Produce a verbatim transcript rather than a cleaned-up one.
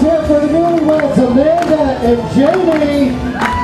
here for the newlyweds, Amanda and Jamie.